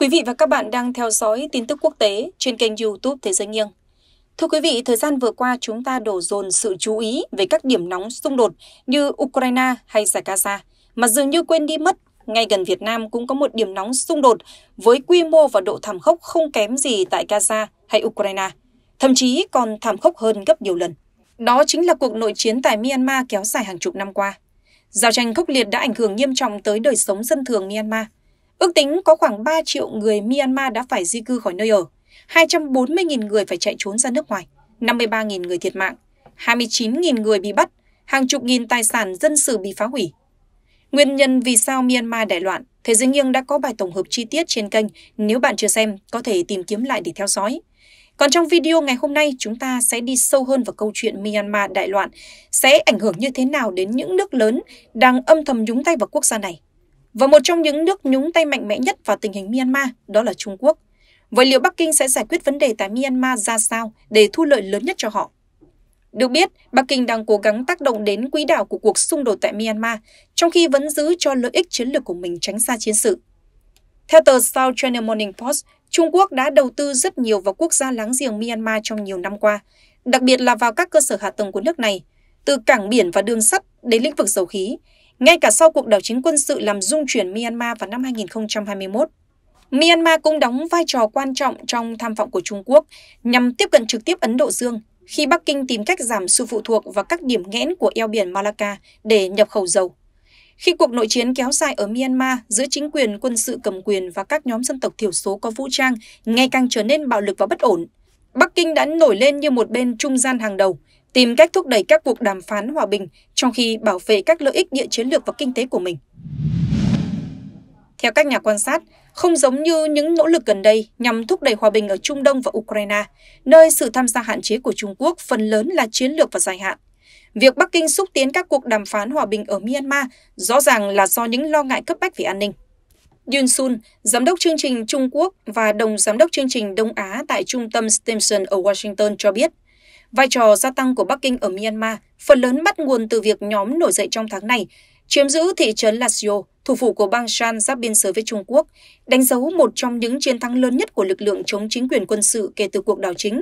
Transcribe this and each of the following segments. Quý vị và các bạn đang theo dõi tin tức quốc tế trên kênh YouTube Thế Giới Nhiêng. Thưa quý vị, thời gian vừa qua chúng ta đổ dồn sự chú ý về các điểm nóng xung đột như Ukraine hay giải Gaza, mà dường như quên đi mất, ngay gần Việt Nam cũng có một điểm nóng xung đột với quy mô và độ thảm khốc không kém gì tại Gaza hay Ukraine, thậm chí còn thảm khốc hơn gấp nhiều lần. Đó chính là cuộc nội chiến tại Myanmar kéo dài hàng chục năm qua. Giao tranh khốc liệt đã ảnh hưởng nghiêm trọng tới đời sống dân thường Myanmar. Ước tính có khoảng 3 triệu người Myanmar đã phải di cư khỏi nơi ở, 240.000 người phải chạy trốn ra nước ngoài, 53.000 người thiệt mạng, 29.000 người bị bắt, hàng chục nghìn tài sản dân sự bị phá hủy. Nguyên nhân vì sao Myanmar đại loạn, Thế Giới Nghiêng đã có bài tổng hợp chi tiết trên kênh, nếu bạn chưa xem, có thể tìm kiếm lại để theo dõi. Còn trong video ngày hôm nay, chúng ta sẽ đi sâu hơn vào câu chuyện Myanmar đại loạn sẽ ảnh hưởng như thế nào đến những nước lớn đang âm thầm nhúng tay vào quốc gia này. Và một trong những nước nhúng tay mạnh mẽ nhất vào tình hình Myanmar đó là Trung Quốc. Vậy liệu Bắc Kinh sẽ giải quyết vấn đề tại Myanmar ra sao để thu lợi lớn nhất cho họ? Được biết, Bắc Kinh đang cố gắng tác động đến quỹ đạo của cuộc xung đột tại Myanmar, trong khi vẫn giữ cho lợi ích chiến lược của mình tránh xa chiến sự. Theo tờ South China Morning Post, Trung Quốc đã đầu tư rất nhiều vào quốc gia láng giềng Myanmar trong nhiều năm qua, đặc biệt là vào các cơ sở hạ tầng của nước này, từ cảng biển và đường sắt đến lĩnh vực dầu khí, ngay cả sau cuộc đảo chính quân sự làm rung chuyển Myanmar vào năm 2021. Myanmar cũng đóng vai trò quan trọng trong tham vọng của Trung Quốc nhằm tiếp cận trực tiếp Ấn Độ Dương, khi Bắc Kinh tìm cách giảm sự phụ thuộc vào các điểm nghẽn của eo biển Malacca để nhập khẩu dầu. Khi cuộc nội chiến kéo dài ở Myanmar giữa chính quyền quân sự cầm quyền và các nhóm dân tộc thiểu số có vũ trang ngày càng trở nên bạo lực và bất ổn, Bắc Kinh đã nổi lên như một bên trung gian hàng đầu, tìm cách thúc đẩy các cuộc đàm phán hòa bình trong khi bảo vệ các lợi ích địa chiến lược và kinh tế của mình. Theo các nhà quan sát, không giống như những nỗ lực gần đây nhằm thúc đẩy hòa bình ở Trung Đông và Ukraine, nơi sự tham gia hạn chế của Trung Quốc phần lớn là chiến lược và dài hạn, việc Bắc Kinh xúc tiến các cuộc đàm phán hòa bình ở Myanmar rõ ràng là do những lo ngại cấp bách về an ninh. Yun Sun, giám đốc chương trình Trung Quốc và đồng giám đốc chương trình Đông Á tại trung tâm Stimson ở Washington cho biết, vai trò gia tăng của Bắc Kinh ở Myanmar phần lớn bắt nguồn từ việc nhóm nổi dậy trong tháng này chiếm giữ thị trấn Lashio, thủ phủ của bang Shan giáp biên giới với Trung Quốc, đánh dấu một trong những chiến thắng lớn nhất của lực lượng chống chính quyền quân sự kể từ cuộc đảo chính.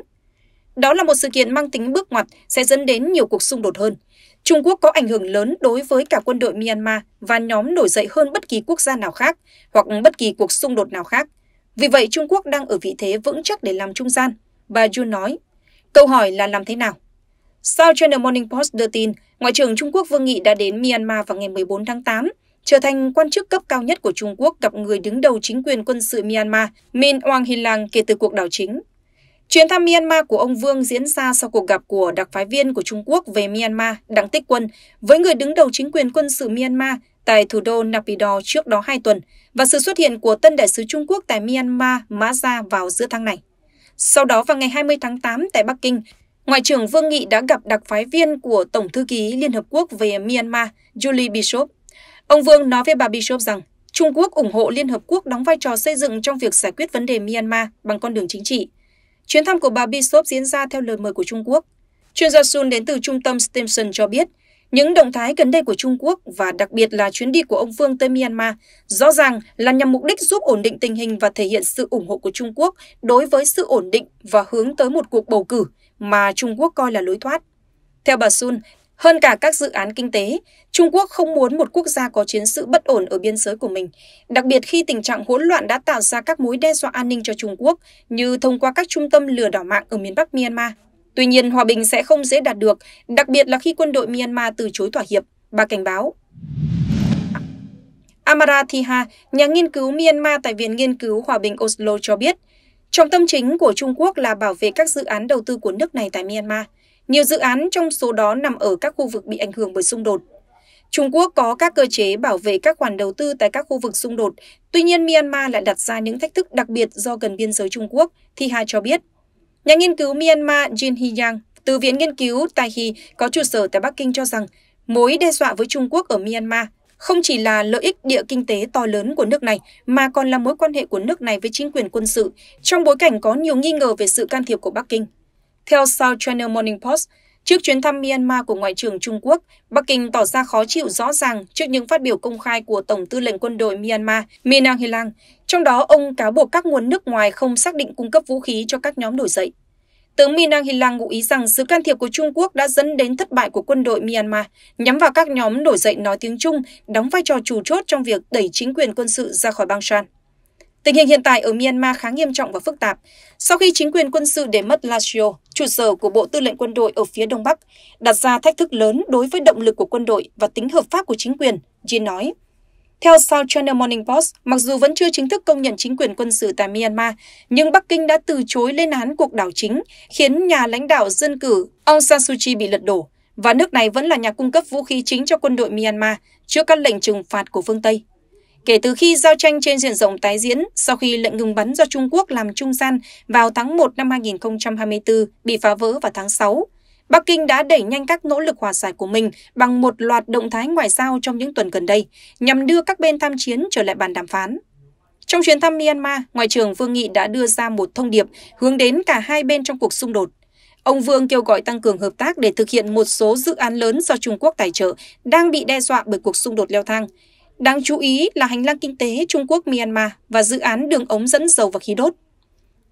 Đó là một sự kiện mang tính bước ngoặt sẽ dẫn đến nhiều cuộc xung đột hơn. Trung Quốc có ảnh hưởng lớn đối với cả quân đội Myanmar và nhóm nổi dậy hơn bất kỳ quốc gia nào khác hoặc bất kỳ cuộc xung đột nào khác. Vì vậy, Trung Quốc đang ở vị thế vững chắc để làm trung gian, bà Jun nói. Câu hỏi là làm thế nào? South China Morning Post đưa tin, Ngoại trưởng Trung Quốc Vương Nghị đã đến Myanmar vào ngày 14 tháng 8, trở thành quan chức cấp cao nhất của Trung Quốc gặp người đứng đầu chính quyền quân sự Myanmar, Min Aung Hlaing kể từ cuộc đảo chính. Chuyến thăm Myanmar của ông Vương diễn ra sau cuộc gặp của đặc phái viên của Trung Quốc về Myanmar Đặng Tích Quân với người đứng đầu chính quyền quân sự Myanmar tại thủ đô Naypyidaw trước đó 2 tuần và sự xuất hiện của tân đại sứ Trung Quốc tại Myanmar Mã Gia vào giữa tháng này. Sau đó vào ngày 20 tháng 8 tại Bắc Kinh, Ngoại trưởng Vương Nghị đã gặp đặc phái viên của Tổng thư ký Liên Hợp Quốc về Myanmar Julie Bishop. Ông Vương nói với bà Bishop rằng Trung Quốc ủng hộ Liên Hợp Quốc đóng vai trò xây dựng trong việc giải quyết vấn đề Myanmar bằng con đường chính trị. Chuyến thăm của bà Bishop diễn ra theo lời mời của Trung Quốc. Chuyên gia Sun đến từ trung tâm Stimson cho biết, những động thái gần đây của Trung Quốc và đặc biệt là chuyến đi của ông Vương tới Myanmar rõ ràng là nhằm mục đích giúp ổn định tình hình và thể hiện sự ủng hộ của Trung Quốc đối với sự ổn định và hướng tới một cuộc bầu cử mà Trung Quốc coi là lối thoát. Theo bà Sun, hơn cả các dự án kinh tế, Trung Quốc không muốn một quốc gia có chiến sự bất ổn ở biên giới của mình, đặc biệt khi tình trạng hỗn loạn đã tạo ra các mối đe dọa an ninh cho Trung Quốc như thông qua các trung tâm lừa đảo mạng ở miền Bắc Myanmar. Tuy nhiên, hòa bình sẽ không dễ đạt được, đặc biệt là khi quân đội Myanmar từ chối thỏa hiệp, bà cảnh báo. Amara Thiha, nhà nghiên cứu Myanmar tại Viện Nghiên cứu Hòa bình Oslo cho biết, trọng tâm chính của Trung Quốc là bảo vệ các dự án đầu tư của nước này tại Myanmar. Nhiều dự án trong số đó nằm ở các khu vực bị ảnh hưởng bởi xung đột. Trung Quốc có các cơ chế bảo vệ các khoản đầu tư tại các khu vực xung đột, tuy nhiên Myanmar lại đặt ra những thách thức đặc biệt do gần biên giới Trung Quốc, Thiha cho biết. Nhà nghiên cứu Myanmar Jin Hyang từ Viện nghiên cứu Taihi có trụ sở tại Bắc Kinh cho rằng mối đe dọa với Trung Quốc ở Myanmar không chỉ là lợi ích địa kinh tế to lớn của nước này mà còn là mối quan hệ của nước này với chính quyền quân sự trong bối cảnh có nhiều nghi ngờ về sự can thiệp của Bắc Kinh. Theo South China Morning Post, Trước chuyến thăm Myanmar của Ngoại trưởng Trung Quốc, Bắc Kinh tỏ ra khó chịu rõ ràng trước những phát biểu công khai của Tổng tư lệnh quân đội Myanmar Min Aung Hlaing, trong đó ông cáo buộc các nguồn nước ngoài không xác định cung cấp vũ khí cho các nhóm nổi dậy. Tướng Min Aung Hlaing ngụ ý rằng sự can thiệp của Trung Quốc đã dẫn đến thất bại của quân đội Myanmar, nhắm vào các nhóm nổi dậy nói tiếng Trung, đóng vai trò chủ chốt trong việc đẩy chính quyền quân sự ra khỏi Bang Shan. Tình hình hiện tại ở Myanmar khá nghiêm trọng và phức tạp. Sau khi chính quyền quân sự để mất Lashio, trụ sở của Bộ Tư lệnh Quân đội ở phía Đông Bắc, đặt ra thách thức lớn đối với động lực của quân đội và tính hợp pháp của chính quyền, Jin nói. Theo South China Morning Post, mặc dù vẫn chưa chính thức công nhận chính quyền quân sự tại Myanmar, nhưng Bắc Kinh đã từ chối lên án cuộc đảo chính, khiến nhà lãnh đạo dân cử Aung San Suu Kyi bị lật đổ, và nước này vẫn là nhà cung cấp vũ khí chính cho quân đội Myanmar trước các lệnh trừng phạt của phương Tây. Kể từ khi giao tranh trên diện rộng tái diễn sau khi lệnh ngừng bắn do Trung Quốc làm trung gian vào tháng 1 năm 2024 bị phá vỡ vào tháng 6, Bắc Kinh đã đẩy nhanh các nỗ lực hòa giải của mình bằng một loạt động thái ngoại giao trong những tuần gần đây nhằm đưa các bên tham chiến trở lại bàn đàm phán. Trong chuyến thăm Myanmar, Ngoại trưởng Vương Nghị đã đưa ra một thông điệp hướng đến cả hai bên trong cuộc xung đột. Ông Vương kêu gọi tăng cường hợp tác để thực hiện một số dự án lớn do Trung Quốc tài trợ đang bị đe dọa bởi cuộc xung đột leo thang. Đáng chú ý là hành lang kinh tế Trung Quốc-Myanmar và dự án đường ống dẫn dầu và khí đốt.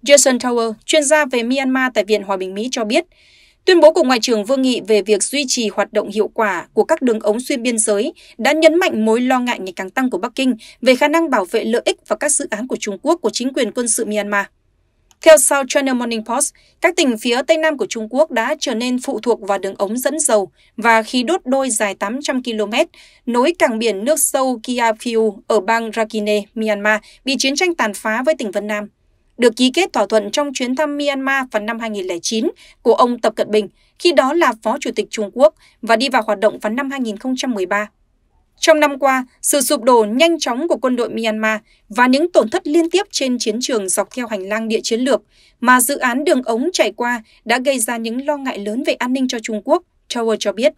Jason Tower, chuyên gia về Myanmar tại Viện Hòa bình Mỹ cho biết, tuyên bố của Ngoại trưởng Vương Nghị về việc duy trì hoạt động hiệu quả của các đường ống xuyên biên giới đã nhấn mạnh mối lo ngại ngày càng tăng của Bắc Kinh về khả năng bảo vệ lợi ích và các dự án của Trung Quốc của chính quyền quân sự Myanmar. Theo South China Morning Post, các tỉnh phía Tây Nam của Trung Quốc đã trở nên phụ thuộc vào đường ống dẫn dầu và khí đốt đôi dài 800 km nối cảng biển nước sâu Kyaukpyu ở bang Rakhine, Myanmar, bị chiến tranh tàn phá với tỉnh Vân Nam. Được ký kết thỏa thuận trong chuyến thăm Myanmar vào năm 2009 của ông Tập Cận Bình, khi đó là Phó Chủ tịch Trung Quốc, và đi vào hoạt động vào năm 2013. Trong năm qua, sự sụp đổ nhanh chóng của quân đội Myanmar và những tổn thất liên tiếp trên chiến trường dọc theo hành lang địa chiến lược mà dự án đường ống chảy qua đã gây ra những lo ngại lớn về an ninh cho Trung Quốc, Tower cho biết.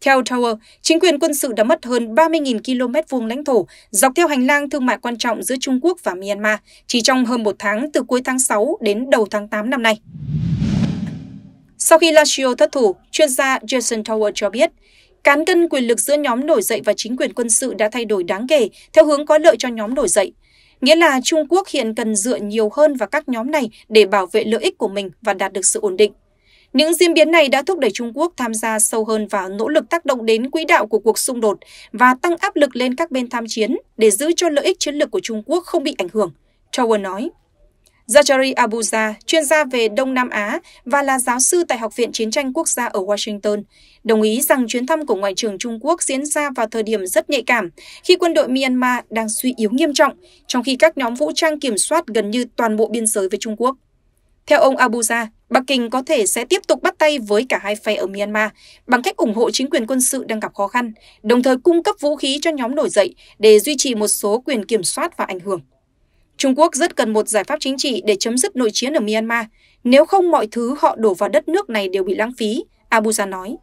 Theo Tower, chính quyền quân sự đã mất hơn 30.000 km vuông lãnh thổ dọc theo hành lang thương mại quan trọng giữa Trung Quốc và Myanmar chỉ trong hơn một tháng từ cuối tháng 6 đến đầu tháng 8 năm nay. Sau khi Lashio thất thủ, chuyên gia Jason Tower cho biết, cán cân quyền lực giữa nhóm nổi dậy và chính quyền quân sự đã thay đổi đáng kể theo hướng có lợi cho nhóm nổi dậy. Nghĩa là Trung Quốc hiện cần dựa nhiều hơn vào các nhóm này để bảo vệ lợi ích của mình và đạt được sự ổn định. Những diễn biến này đã thúc đẩy Trung Quốc tham gia sâu hơn vào nỗ lực tác động đến quỹ đạo của cuộc xung đột và tăng áp lực lên các bên tham chiến để giữ cho lợi ích chiến lược của Trung Quốc không bị ảnh hưởng, Tower nói. Zachary Abuza, chuyên gia về Đông Nam Á và là giáo sư tại Học viện Chiến tranh Quốc gia ở Washington, đồng ý rằng chuyến thăm của Ngoại trưởng Trung Quốc diễn ra vào thời điểm rất nhạy cảm khi quân đội Myanmar đang suy yếu nghiêm trọng, trong khi các nhóm vũ trang kiểm soát gần như toàn bộ biên giới với Trung Quốc. Theo ông Abuza, Bắc Kinh có thể sẽ tiếp tục bắt tay với cả hai phe ở Myanmar bằng cách ủng hộ chính quyền quân sự đang gặp khó khăn, đồng thời cung cấp vũ khí cho nhóm nổi dậy để duy trì một số quyền kiểm soát và ảnh hưởng. Trung Quốc rất cần một giải pháp chính trị để chấm dứt nội chiến ở Myanmar, nếu không mọi thứ họ đổ vào đất nước này đều bị lãng phí, Abuza nói.